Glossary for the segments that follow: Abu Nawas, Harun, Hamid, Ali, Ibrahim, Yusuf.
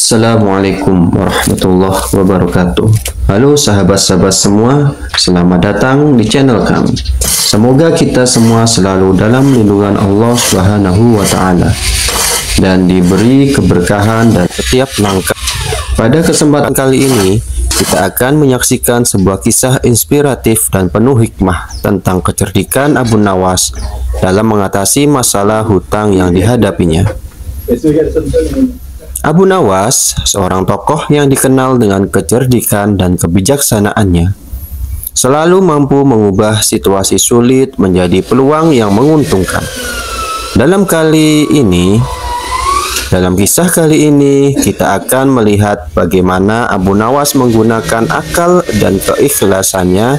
Assalamualaikum warahmatullahi wabarakatuh. Halo sahabat-sahabat semua, selamat datang di channel kami. Semoga kita semua selalu dalam lindungan Allah Subhanahu wa taala dan diberi keberkahan dan setiap langkah. Pada kesempatan kali ini, kita akan menyaksikan sebuah kisah inspiratif dan penuh hikmah tentang kecerdikan Abu Nawas dalam mengatasi masalah hutang yang dihadapinya. Abu Nawas, seorang tokoh yang dikenal dengan kecerdikan dan kebijaksanaannya, selalu mampu mengubah situasi sulit menjadi peluang yang menguntungkan. Dalam kisah kali ini, kita akan melihat bagaimana Abu Nawas menggunakan akal dan keikhlasannya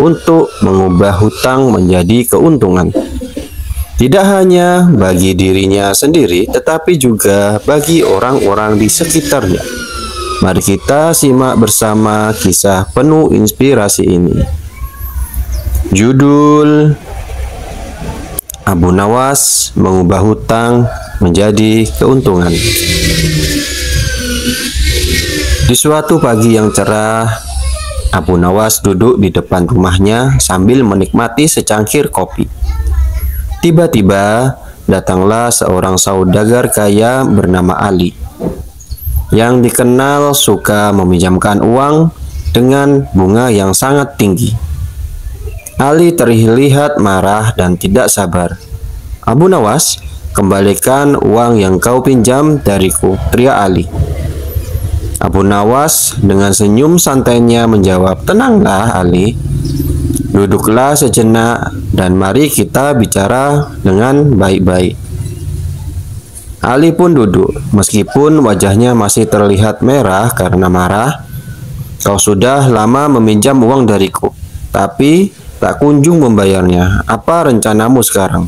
untuk mengubah hutang menjadi keuntungan. Tidak hanya bagi dirinya sendiri, tetapi juga bagi orang-orang di sekitarnya. Mari kita simak bersama kisah penuh inspirasi ini. Judul: Abu Nawas mengubah hutang menjadi keuntungan. Di suatu pagi yang cerah, Abu Nawas duduk di depan rumahnya sambil menikmati secangkir kopi. Tiba-tiba datanglah seorang saudagar kaya bernama Ali, yang dikenal suka meminjamkan uang dengan bunga yang sangat tinggi. Ali terlihat marah dan tidak sabar. "Abu Nawas, kembalikan uang yang kau pinjam dariku," teriak Ali. Abu Nawas dengan senyum santainya menjawab, "Tenanglah Ali, duduklah sejenak dan mari kita bicara dengan baik-baik." Ali pun duduk, meskipun wajahnya masih terlihat merah karena marah. "Kau sudah lama meminjam uang dariku, tapi tak kunjung membayarnya. Apa rencanamu sekarang?"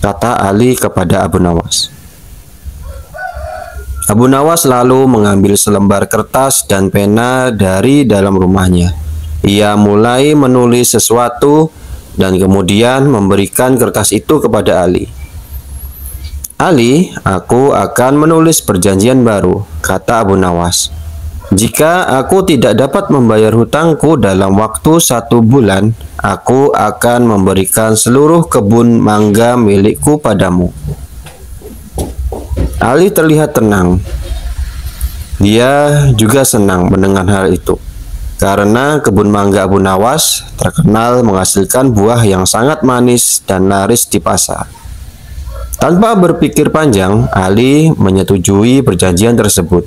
kata Ali kepada Abu Nawas. Abu Nawas lalu mengambil selembar kertas dan pena dari dalam rumahnya. Ia mulai menulis sesuatu dan kemudian memberikan kertas itu kepada Ali. "Ali, aku akan menulis perjanjian baru," kata Abu Nawas. "Jika aku tidak dapat membayar hutangku dalam waktu 1 bulan, aku akan memberikan seluruh kebun mangga milikku padamu." Ali terlihat tenang. Dia juga senang mendengar hal itu, karena kebun mangga Abu Nawas terkenal menghasilkan buah yang sangat manis dan laris di pasar. Tanpa berpikir panjang, Ali menyetujui perjanjian tersebut.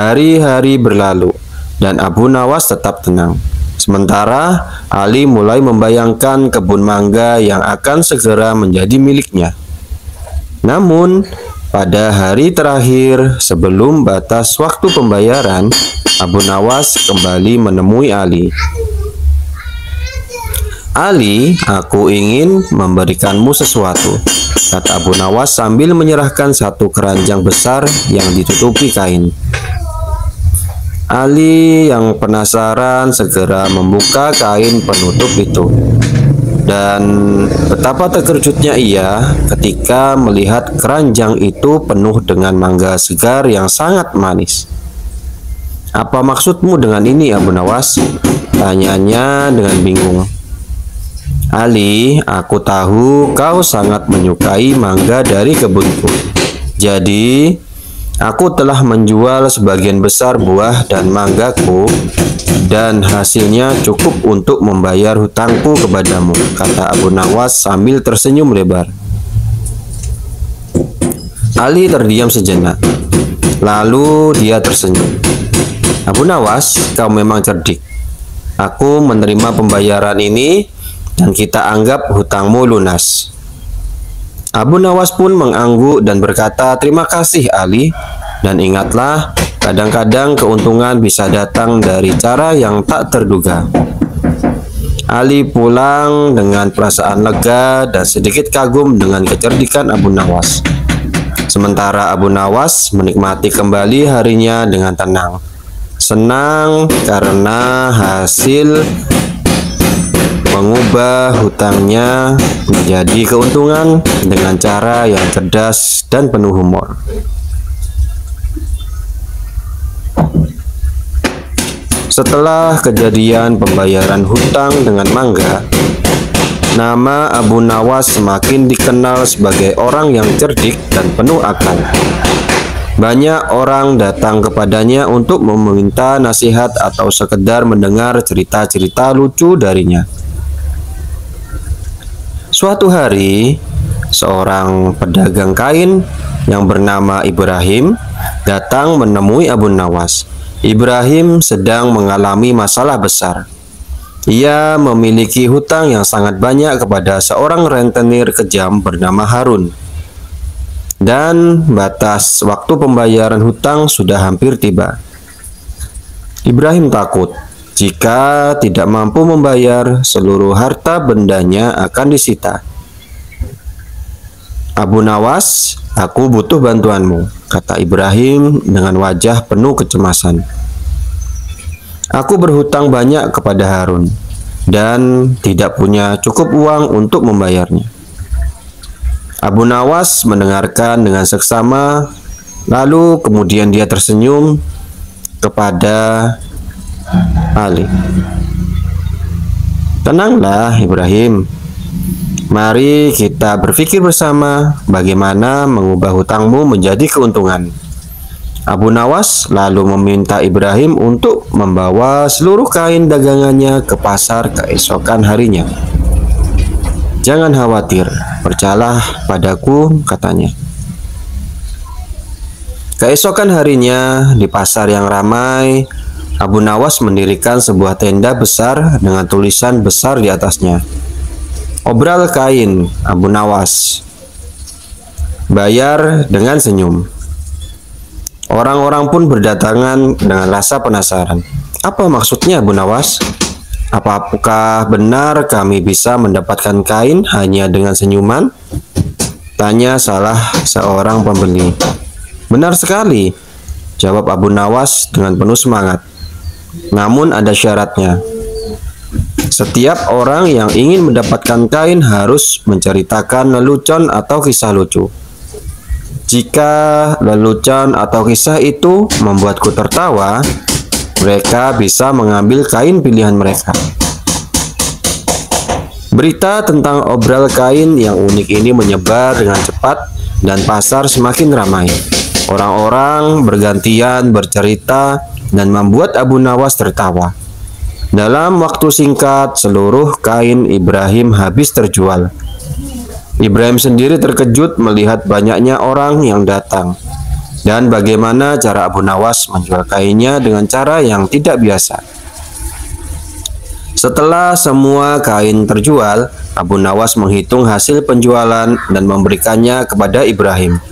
Hari-hari berlalu dan Abu Nawas tetap tenang. Sementara Ali mulai membayangkan kebun mangga yang akan segera menjadi miliknya. Namun, pada hari terakhir sebelum batas waktu pembayaran, Abu Nawas kembali menemui Ali. "Ali, aku ingin memberikanmu sesuatu," kata Abu Nawas sambil menyerahkan satu keranjang besar yang ditutupi kain. Ali yang penasaran segera membuka kain penutup itu, dan betapa terkejutnya ia ketika melihat keranjang itu penuh dengan mangga segar yang sangat manis. "Apa maksudmu dengan ini, Abu Nawas?" tanyanya dengan bingung. "Ali, aku tahu kau sangat menyukai mangga dari kebunku. Jadi, aku telah menjual sebagian besar buah dan manggaku, dan hasilnya cukup untuk membayar hutangku kepadamu," kata Abu Nawas sambil tersenyum lebar. Ali terdiam sejenak, lalu dia tersenyum. "Abu Nawas, kau memang cerdik. Aku menerima pembayaran ini, dan kita anggap hutangmu lunas." Abu Nawas pun mengangguk dan berkata, "Terima kasih Ali, dan ingatlah, kadang-kadang keuntungan bisa datang dari cara yang tak terduga." Ali pulang dengan perasaan lega dan sedikit kagum dengan kecerdikan Abu Nawas. Sementara Abu Nawas menikmati kembali harinya dengan tenang, senang karena hasil mengubah hutangnya menjadi keuntungan dengan cara yang cerdas dan penuh humor. Setelah kejadian pembayaran hutang dengan mangga, nama Abu Nawas semakin dikenal sebagai orang yang cerdik dan penuh akal. Banyak orang datang kepadanya untuk meminta nasihat atau sekedar mendengar cerita-cerita lucu darinya. Suatu hari, seorang pedagang kain yang bernama Ibrahim datang menemui Abu Nawas. Ibrahim sedang mengalami masalah besar. Ia memiliki hutang yang sangat banyak kepada seorang rentenir kejam bernama Harun. Dan batas waktu pembayaran hutang sudah hampir tiba. Ibrahim takut jika tidak mampu membayar, seluruh harta bendanya akan disita. Abu Nawas, aku butuh bantuanmu, kata Ibrahim dengan wajah penuh kecemasan. Aku berhutang banyak kepada Harun dan tidak punya cukup uang untuk membayarnya. Abu Nawas mendengarkan dengan seksama, lalu kemudian dia tersenyum kepada Ali. Tenanglah, Ibrahim. Mari kita berpikir bersama bagaimana mengubah hutangmu menjadi keuntungan. Abu Nawas lalu meminta Ibrahim untuk membawa seluruh kain dagangannya ke pasar keesokan harinya. Jangan khawatir, percayalah padaku, katanya. Keesokan harinya, di pasar yang ramai, Abu Nawas mendirikan sebuah tenda besar dengan tulisan besar di atasnya. Obral kain, Abu Nawas. Bayar dengan senyum. Orang-orang pun berdatangan dengan rasa penasaran. Apa maksudnya, Abu Nawas? Apakah benar kami bisa mendapatkan kain hanya dengan senyuman? Tanya salah seorang pembeli. Benar sekali, jawab Abu Nawas dengan penuh semangat. Namun ada syaratnya. Setiap orang yang ingin mendapatkan kain harus menceritakan lelucon atau kisah lucu. Jika lelucon atau kisah itu membuatku tertawa, mereka bisa mengambil kain pilihan mereka. Berita tentang obral kain yang unik ini menyebar dengan cepat dan pasar semakin ramai. Orang-orang bergantian bercerita dan membuat Abu Nawas tertawa. Dalam waktu singkat, seluruh kain Ibrahim habis terjual. Ibrahim sendiri terkejut melihat banyaknya orang yang datang. Dan bagaimana cara Abu Nawas menjual kainnya dengan cara yang tidak biasa. Setelah semua kain terjual, Abu Nawas menghitung hasil penjualan dan memberikannya kepada Ibrahim.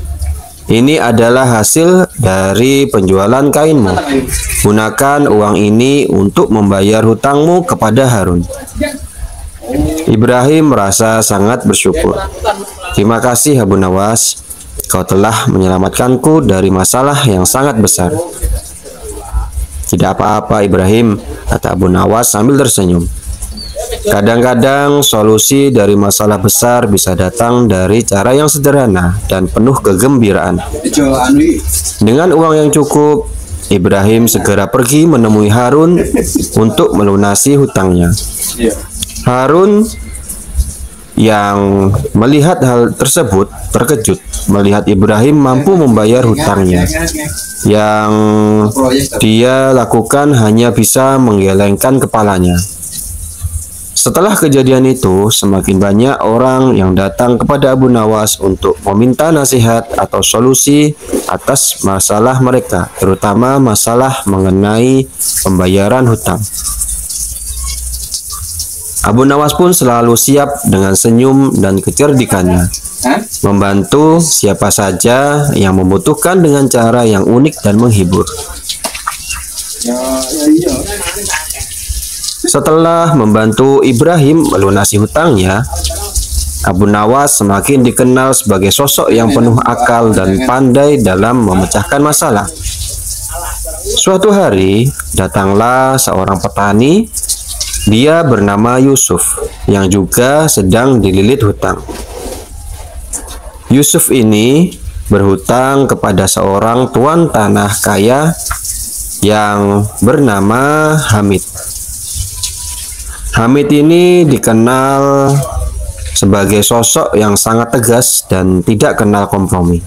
Ini adalah hasil dari penjualan kainmu. Gunakan uang ini untuk membayar hutangmu kepada Harun. Ibrahim merasa sangat bersyukur. Terima kasih, Abu Nawas. Kau telah menyelamatkanku dari masalah yang sangat besar. Tidak apa-apa, Ibrahim, kata Abu Nawas sambil tersenyum. Kadang-kadang solusi dari masalah besar bisa datang dari cara yang sederhana dan penuh kegembiraan. Dengan uang yang cukup, Ibrahim segera pergi menemui Harun untuk melunasi hutangnya. Harun yang melihat hal tersebut terkejut melihat Ibrahim mampu membayar hutangnya. Yang dia lakukan hanya bisa menggelengkan kepalanya. Setelah kejadian itu, semakin banyak orang yang datang kepada Abu Nawas untuk meminta nasihat atau solusi atas masalah mereka, terutama masalah mengenai pembayaran hutang. Abu Nawas pun selalu siap dengan senyum dan kecerdikannya, membantu siapa saja yang membutuhkan dengan cara yang unik dan menghibur. Setelah membantu Ibrahim melunasi hutangnya, Abu Nawas semakin dikenal sebagai sosok yang penuh akal dan pandai dalam memecahkan masalah. Suatu hari, datanglah seorang petani, dia bernama Yusuf, yang juga sedang dililit hutang. Yusuf ini berhutang kepada seorang tuan tanah kaya yang bernama Hamid. Hamid ini dikenal sebagai sosok yang sangat tegas dan tidak kenal kompromi.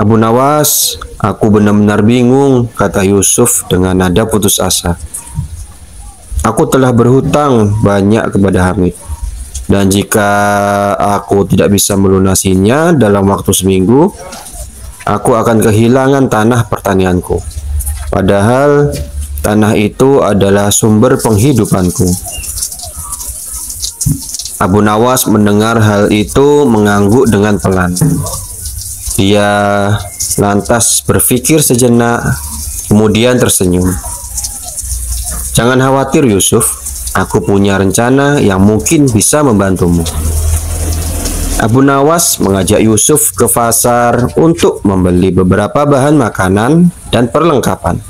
"Abu Nawas, aku benar-benar bingung," kata Yusuf dengan nada putus asa. "Aku telah berhutang banyak kepada Hamid, dan jika aku tidak bisa melunasinya dalam waktu seminggu, aku akan kehilangan tanah pertanianku. Padahal tanah itu adalah sumber penghidupanku." Abu Nawas mendengar hal itu mengangguk dengan pelan. Dia lantas berpikir sejenak, kemudian tersenyum. "Jangan khawatir Yusuf, aku punya rencana yang mungkin bisa membantumu." Abu Nawas mengajak Yusuf ke pasar untuk membeli beberapa bahan makanan dan perlengkapan.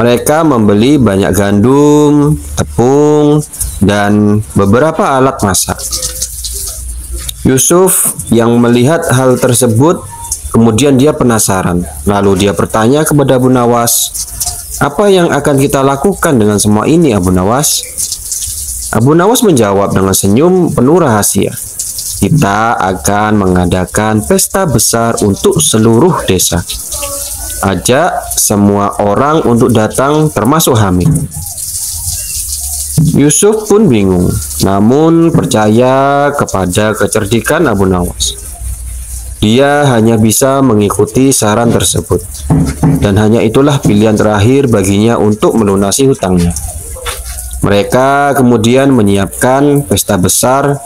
Mereka membeli banyak gandum, tepung, dan beberapa alat masak. Yusuf yang melihat hal tersebut, kemudian dia penasaran. Lalu dia bertanya kepada Abu Nawas, "Apa yang akan kita lakukan dengan semua ini, Abu Nawas?" Abu Nawas menjawab dengan senyum penuh rahasia, "Kita akan mengadakan pesta besar untuk seluruh desa. Ajak semua orang untuk datang, termasuk Hamid." Yusuf pun bingung, namun percaya kepada kecerdikan Abu Nawas. Dia hanya bisa mengikuti saran tersebut, dan hanya itulah pilihan terakhir baginya untuk melunasi hutangnya. Mereka kemudian menyiapkan pesta besar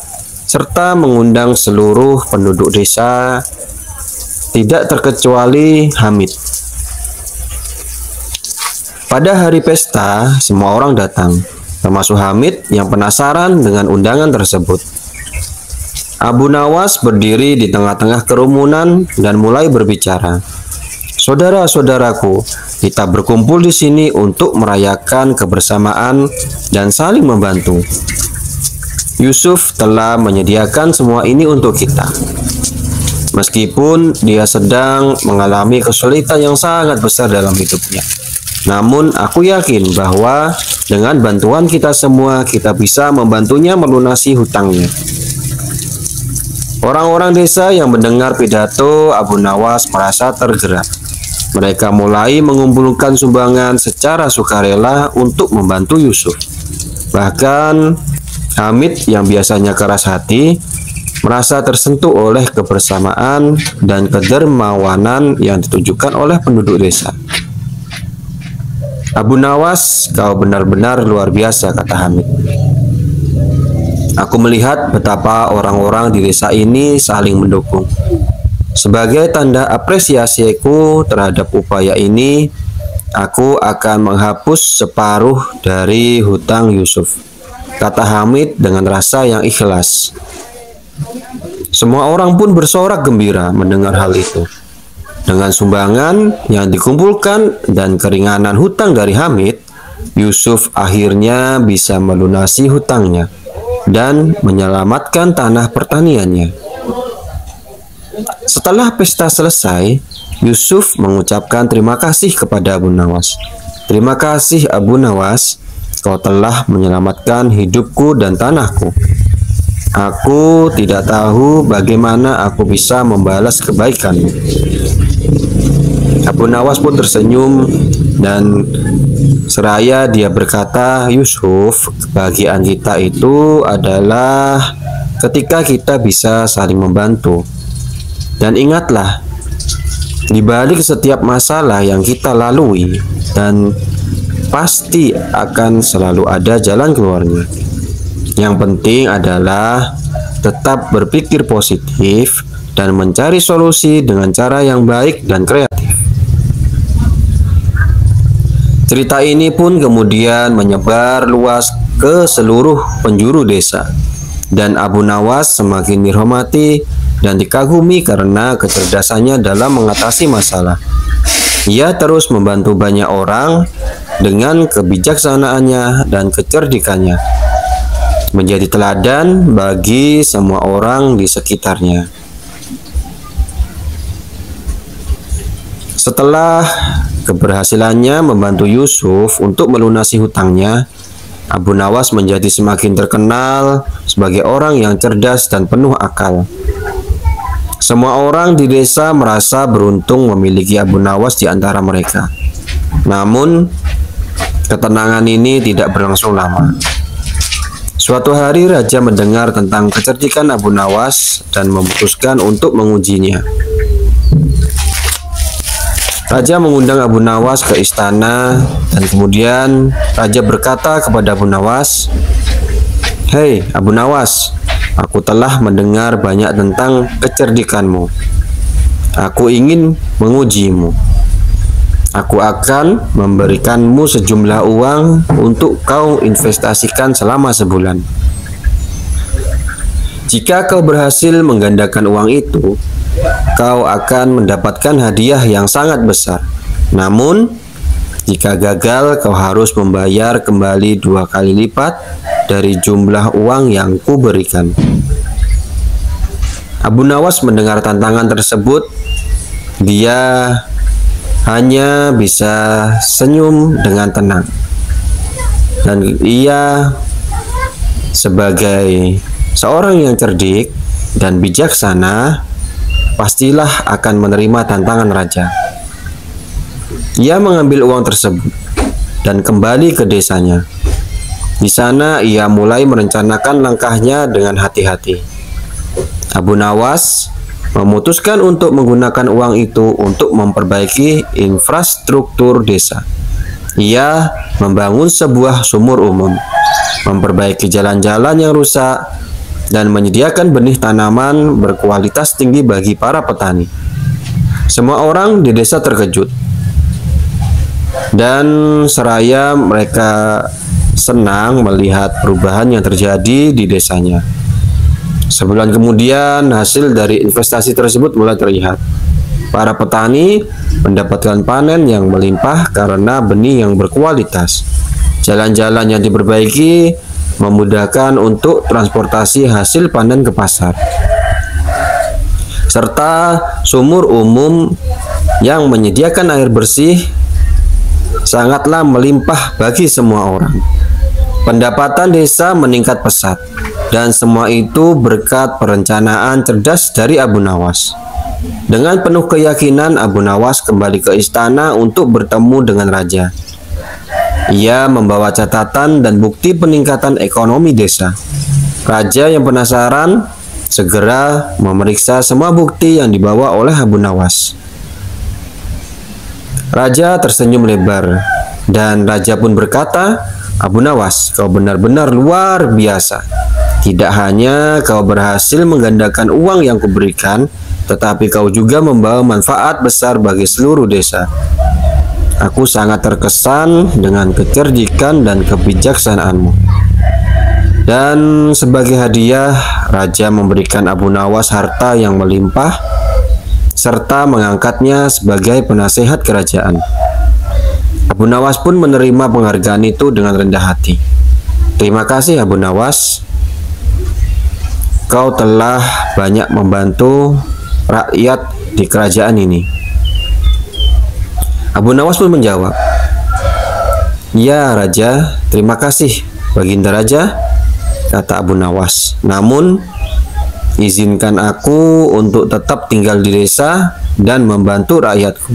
serta mengundang seluruh penduduk desa, tidak terkecuali Hamid. Pada hari pesta, semua orang datang, termasuk Hamid yang penasaran dengan undangan tersebut. Abu Nawas berdiri di tengah-tengah kerumunan dan mulai berbicara, "Saudara-saudaraku, kita berkumpul di sini untuk merayakan kebersamaan dan saling membantu. Yusuf telah menyediakan semua ini untuk kita. Meskipun dia sedang mengalami kesulitan yang sangat besar dalam hidupnya, namun aku yakin bahwa dengan bantuan kita semua, kita bisa membantunya melunasi hutangnya." Orang-orang desa yang mendengar pidato Abu Nawas merasa tergerak. Mereka mulai mengumpulkan sumbangan secara sukarela untuk membantu Yusuf. Bahkan Hamid yang biasanya keras hati merasa tersentuh oleh kebersamaan dan kedermawanan yang ditunjukkan oleh penduduk desa. "Abu Nawas, kau benar-benar luar biasa," kata Hamid. "Aku melihat betapa orang-orang di desa ini saling mendukung. Sebagai tanda apresiasiku terhadap upaya ini, aku akan menghapus separuh dari hutang Yusuf," kata Hamid dengan rasa yang ikhlas. Semua orang pun bersorak gembira mendengar hal itu. Dengan sumbangan yang dikumpulkan dan keringanan hutang dari Hamid, Yusuf akhirnya bisa melunasi hutangnya dan menyelamatkan tanah pertaniannya. Setelah pesta selesai, Yusuf mengucapkan terima kasih kepada Abu Nawas. "Terima kasih Abu Nawas, kau telah menyelamatkan hidupku dan tanahku. Aku tidak tahu bagaimana aku bisa membalas kebaikanmu." Abu Nawas pun tersenyum dan seraya dia berkata, "Yusuf, kebahagiaan kita itu adalah ketika kita bisa saling membantu. Dan ingatlah, di balik setiap masalah yang kita lalui, dan pasti akan selalu ada jalan keluarnya. Yang penting adalah tetap berpikir positif dan mencari solusi dengan cara yang baik dan kreatif." Cerita ini pun kemudian menyebar luas ke seluruh penjuru desa, dan Abu Nawas semakin dihormati dan dikagumi karena kecerdasannya dalam mengatasi masalah. Ia terus membantu banyak orang dengan kebijaksanaannya dan kecerdikannya, menjadi teladan bagi semua orang di sekitarnya. Setelah keberhasilannya membantu Yusuf untuk melunasi hutangnya, Abu Nawas menjadi semakin terkenal sebagai orang yang cerdas dan penuh akal. Semua orang di desa merasa beruntung memiliki Abu Nawas di antara mereka. Namun, ketenangan ini tidak berlangsung lama. Suatu hari raja mendengar tentang kecerdikan Abu Nawas dan memutuskan untuk mengujinya. Raja mengundang Abu Nawas ke istana dan kemudian raja berkata kepada Abu Nawas, "Hei Abu Nawas, aku telah mendengar banyak tentang kecerdikanmu. Aku ingin mengujimu. Aku akan memberikanmu sejumlah uang untuk kau investasikan selama sebulan. Jika kau berhasil menggandakan uang itu, kau akan mendapatkan hadiah yang sangat besar. Namun, jika gagal, kau harus membayar kembali 2 kali lipat dari jumlah uang yang kuberikan." Abu Nawas mendengar tantangan tersebut. Dia hanya bisa senyum dengan tenang. Dan ia sebagai seorang yang cerdik dan bijaksana pastilah akan menerima tantangan raja. Ia mengambil uang tersebut dan kembali ke desanya. Di sana ia mulai merencanakan langkahnya dengan hati-hati. Abu Nawas memutuskan untuk menggunakan uang itu untuk memperbaiki infrastruktur desa. Ia membangun sebuah sumur umum, memperbaiki jalan-jalan yang rusak, dan menyediakan benih tanaman berkualitas tinggi bagi para petani. Semua orang di desa terkejut dan seraya mereka senang melihat perubahan yang terjadi di desanya. Sebulan kemudian hasil dari investasi tersebut mulai terlihat. Para petani mendapatkan panen yang melimpah karena benih yang berkualitas. Jalan-jalan yang diperbaiki memudahkan untuk transportasi hasil panen ke pasar, serta sumur umum yang menyediakan air bersih sangatlah melimpah bagi semua orang. Pendapatan desa meningkat pesat, dan semua itu berkat perencanaan cerdas dari Abu Nawas. Dengan penuh keyakinan, Abu Nawas kembali ke istana untuk bertemu dengan raja. Ia membawa catatan dan bukti peningkatan ekonomi desa. Raja yang penasaran segera memeriksa semua bukti yang dibawa oleh Abu Nawas. Raja tersenyum lebar dan raja pun berkata, "Abu Nawas, kau benar-benar luar biasa. Tidak hanya kau berhasil menggandakan uang yang kuberikan, tetapi kau juga membawa manfaat besar bagi seluruh desa. Aku sangat terkesan dengan kecerdikan dan kebijaksanaanmu." Dan sebagai hadiah, raja memberikan Abu Nawas harta yang melimpah serta mengangkatnya sebagai penasehat kerajaan. Abu Nawas pun menerima penghargaan itu dengan rendah hati. "Terima kasih Abu Nawas. Kau telah banyak membantu rakyat di kerajaan ini." Abu Nawas pun menjawab, "Ya Raja, terima kasih Baginda Raja," kata Abu Nawas. "Namun, izinkan aku untuk tetap tinggal di desa dan membantu rakyatku.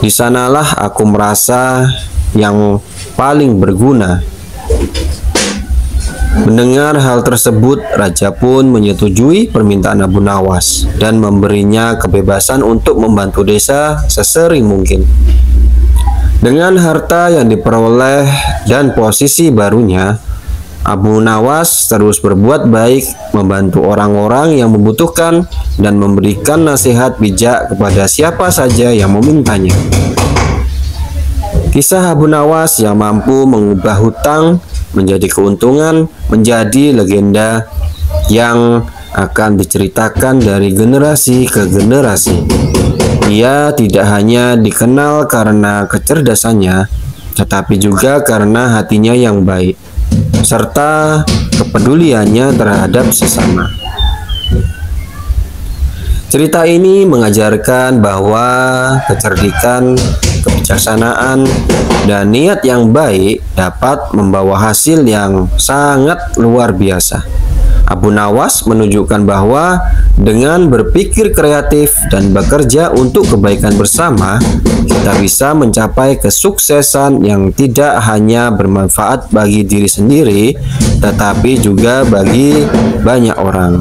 Di sanalah aku merasa yang paling berguna." Mendengar hal tersebut, raja pun menyetujui permintaan Abu Nawas dan memberinya kebebasan untuk membantu desa sesering mungkin. Dengan harta yang diperoleh dan posisi barunya, Abu Nawas terus berbuat baik, membantu orang-orang yang membutuhkan, dan memberikan nasihat bijak kepada siapa saja yang memintanya. Kisah Abu Nawas yang mampu mengubah hutang menjadi keuntungan menjadi legenda yang akan diceritakan dari generasi ke generasi. Ia tidak hanya dikenal karena kecerdasannya, tetapi juga karena hatinya yang baik serta kepeduliannya terhadap sesama. Cerita ini mengajarkan bahwa kecerdikan, kebijaksanaan, dan niat yang baik dapat membawa hasil yang sangat luar biasa. Abu Nawas menunjukkan bahwa dengan berpikir kreatif dan bekerja untuk kebaikan bersama, kita bisa mencapai kesuksesan yang tidak hanya bermanfaat bagi diri sendiri, tetapi juga bagi banyak orang.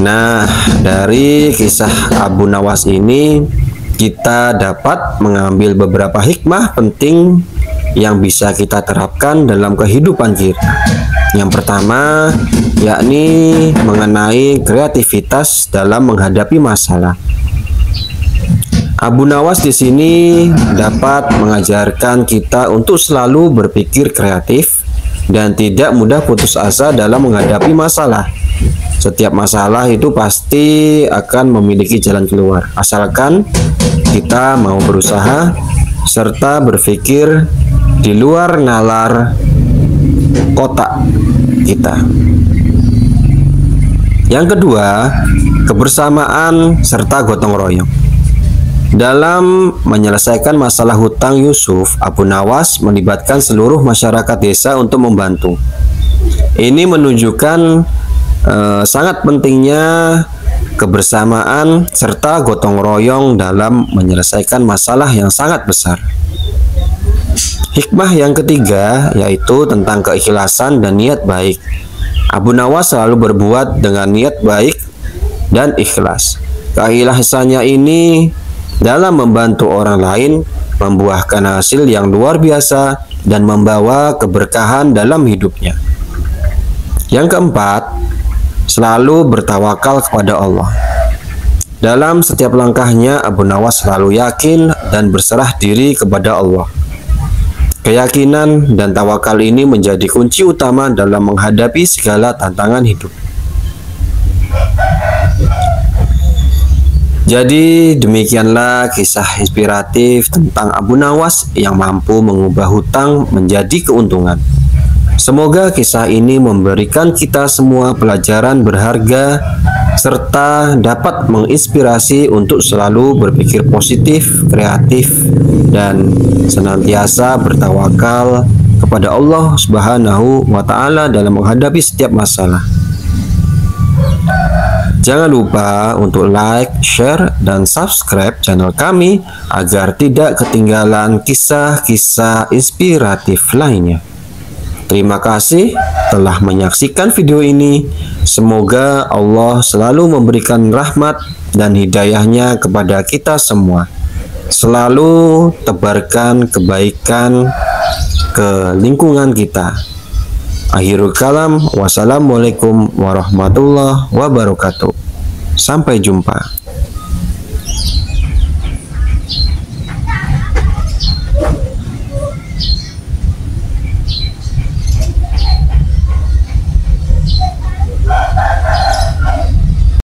Nah, dari kisah Abu Nawas ini, kita dapat mengambil beberapa hikmah penting yang bisa kita terapkan dalam kehidupan kita. Yang pertama, yakni mengenai kreativitas dalam menghadapi masalah. Abu Nawas di sini dapat mengajarkan kita untuk selalu berpikir kreatif dan tidak mudah putus asa dalam menghadapi masalah. Setiap masalah itu pasti akan memiliki jalan keluar, asalkan kita mau berusaha serta berpikir di luar nalar kotak kita. Yang kedua, kebersamaan serta gotong royong. Dalam menyelesaikan masalah hutang Yusuf, Abu Nawas melibatkan seluruh masyarakat desa untuk membantu. Ini menunjukkan sangat pentingnya kebersamaan serta gotong royong dalam menyelesaikan masalah yang sangat besar. Hikmah yang ketiga yaitu tentang keikhlasan dan niat baik. Abu Nawas selalu berbuat dengan niat baik dan ikhlas. Keikhlasannya ini dalam membantu orang lain membuahkan hasil yang luar biasa dan membawa keberkahan dalam hidupnya. Yang keempat, selalu bertawakal kepada Allah. Dalam setiap langkahnya, Abu Nawas selalu yakin dan berserah diri kepada Allah. Keyakinan dan tawakal ini menjadi kunci utama dalam menghadapi segala tantangan hidup. Jadi demikianlah kisah inspiratif tentang Abu Nawas yang mampu mengubah hutang menjadi keuntungan. Semoga kisah ini memberikan kita semua pelajaran berharga serta dapat menginspirasi untuk selalu berpikir positif, kreatif, dan senantiasa bertawakal kepada Allah Subhanahu wa Ta'ala dalam menghadapi setiap masalah. Jangan lupa untuk like, share, dan subscribe channel kami agar tidak ketinggalan kisah-kisah inspiratif lainnya. Terima kasih telah menyaksikan video ini. Semoga Allah selalu memberikan rahmat dan hidayahnya kepada kita semua. Selalu tebarkan kebaikan ke lingkungan kita. Akhirul kalam, wassalamualaikum warahmatullahi wabarakatuh. Sampai jumpa.